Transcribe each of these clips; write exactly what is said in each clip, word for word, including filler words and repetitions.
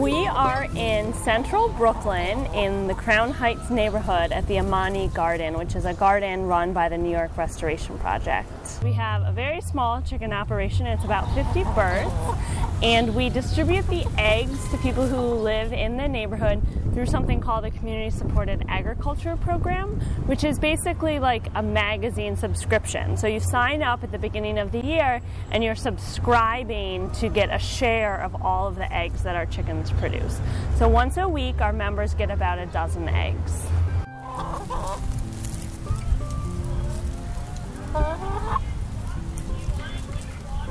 We are in central Brooklyn in the Crown Heights neighborhood at the Amani Garden, which is a garden run by the New York Restoration Project. We have a very small chicken operation. It's about fifty birds, and we distribute the eggs to people who live in the neighborhood through something called the Community Supported Agriculture Program, which is basically like a magazine subscription. So you sign up at the beginning of the year and you're subscribing to get a share of all of the eggs that our chickens produce. So once a week our members get about a dozen eggs.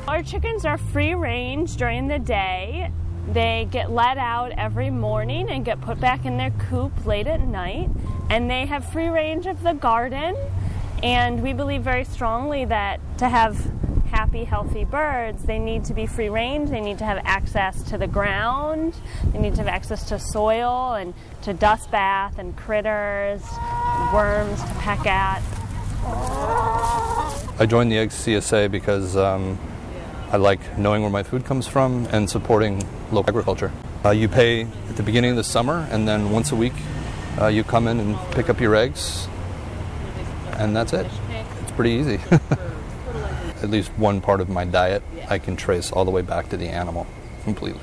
Our chickens are free range during the day. They get let out every morning and get put back in their coop late at night, and they have free range of the garden, and we believe very strongly that to have happy, healthy birds, they need to be free range, they need to have access to the ground, they need to have access to soil and to dust bath and critters, worms to peck at. I joined the Egg C S A because um, I like knowing where my food comes from and supporting local agriculture. Uh, you pay at the beginning of the summer, and then once a week uh, you come in and pick up your eggs, and that's it. It's pretty easy. At least one part of my diet I can trace all the way back to the animal completely.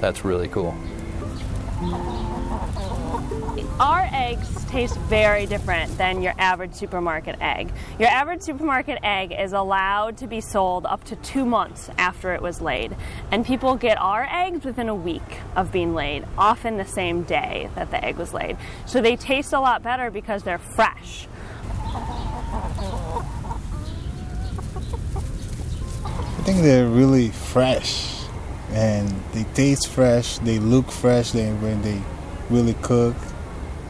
That's really cool. Our eggs taste very different than your average supermarket egg. Your average supermarket egg is allowed to be sold up to two months after it was laid, and people get our eggs within a week of being laid, often the same day that the egg was laid. So they taste a lot better because they're fresh. I think they're really fresh, and they taste fresh, they look fresh, they, when they really cook.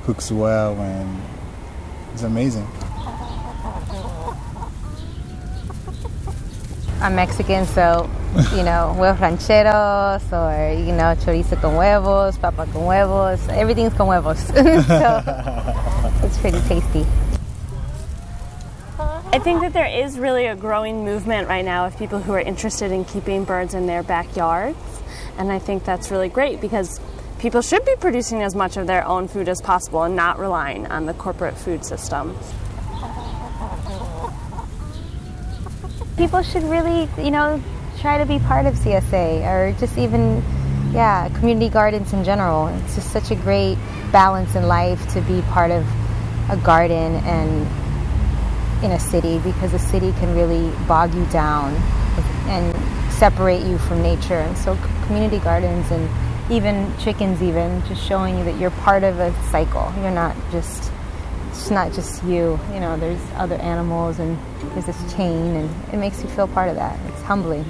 Cooks well, and it's amazing. I'm Mexican, so, you know, huevos rancheros, or, you know, chorizo con huevos, papa con huevos, everything's con huevos. So it's pretty tasty. I think that there is really a growing movement right now of people who are interested in keeping birds in their backyards, and I think that's really great because people should be producing as much of their own food as possible and not relying on the corporate food system. People should really, you know, try to be part of C S A, or just even, yeah, community gardens in general. It's just such a great balance in life to be part of a garden and in a city, because a city can really bog you down and separate you from nature. And so community gardens and even chickens, even just showing you that you're part of a cycle. You're not just, it's not just you. You know, there's other animals and there's this chain, and it makes you feel part of that. It's humbling.